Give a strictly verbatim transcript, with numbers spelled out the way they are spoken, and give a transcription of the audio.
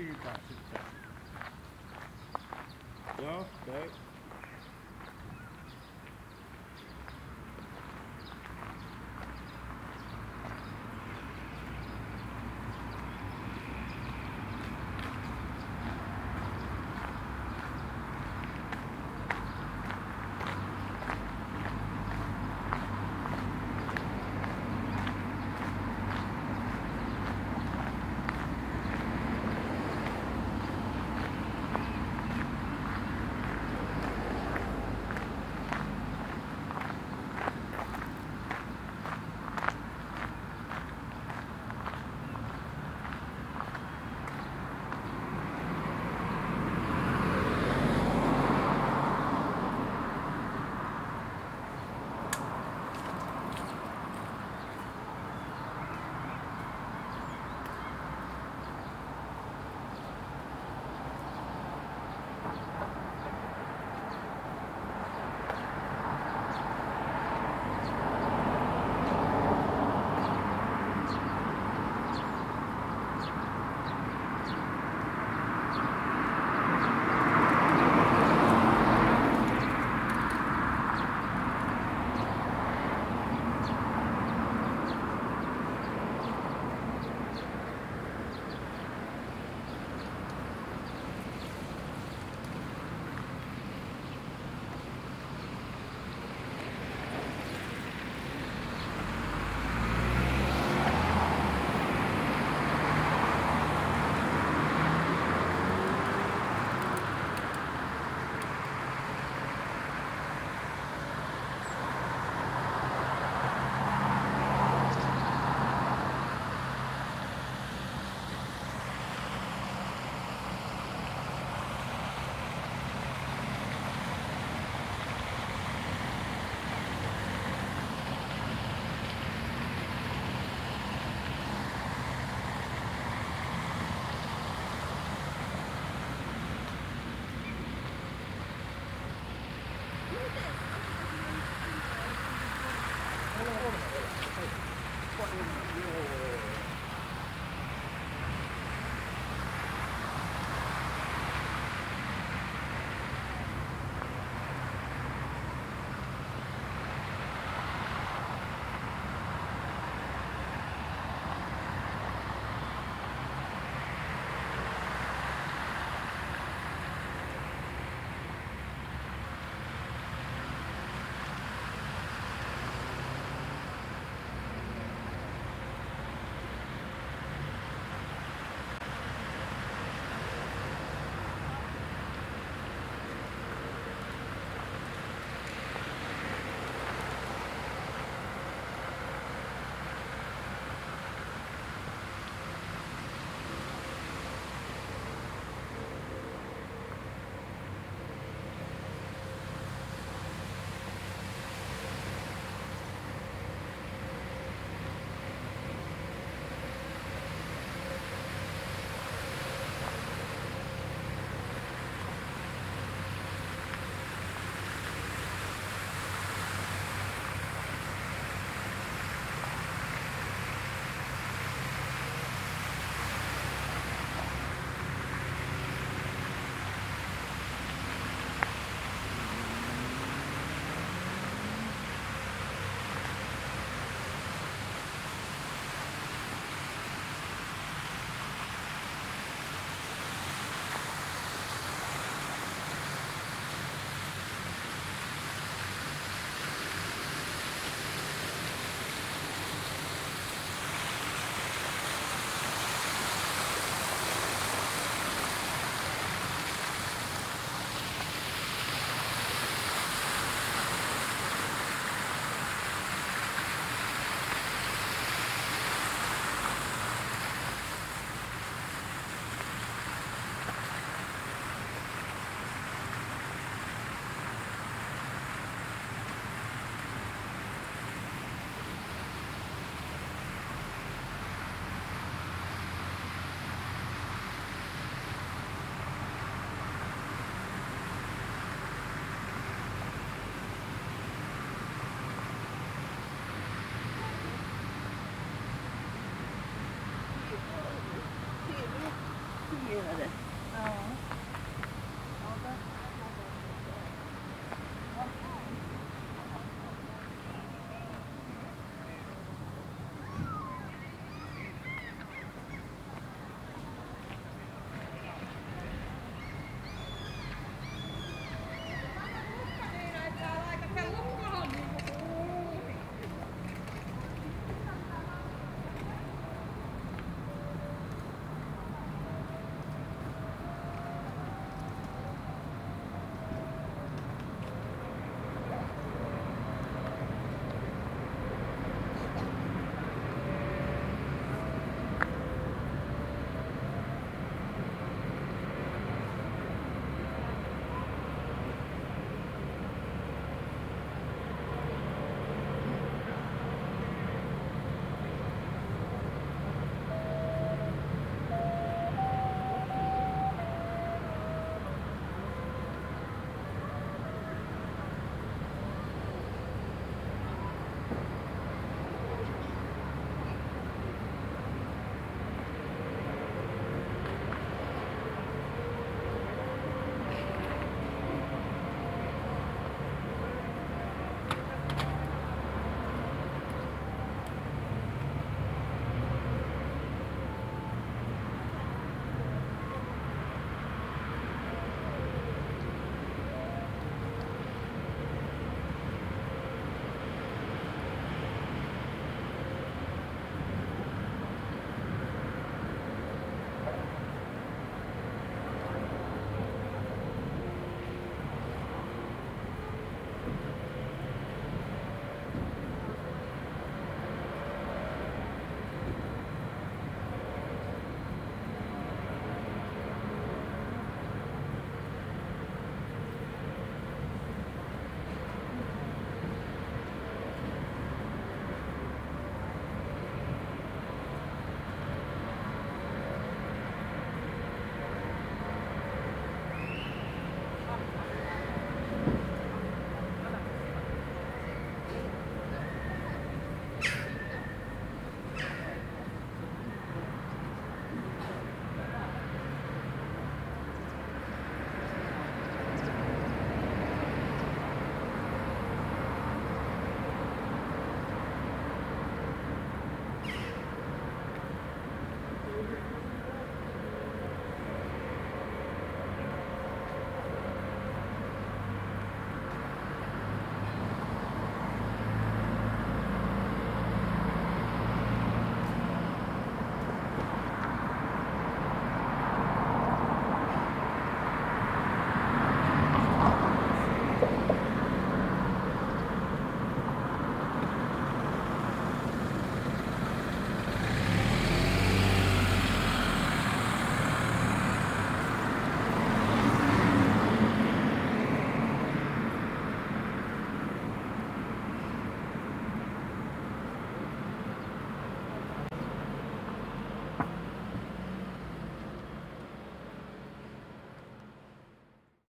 to your class. Yeah, okay.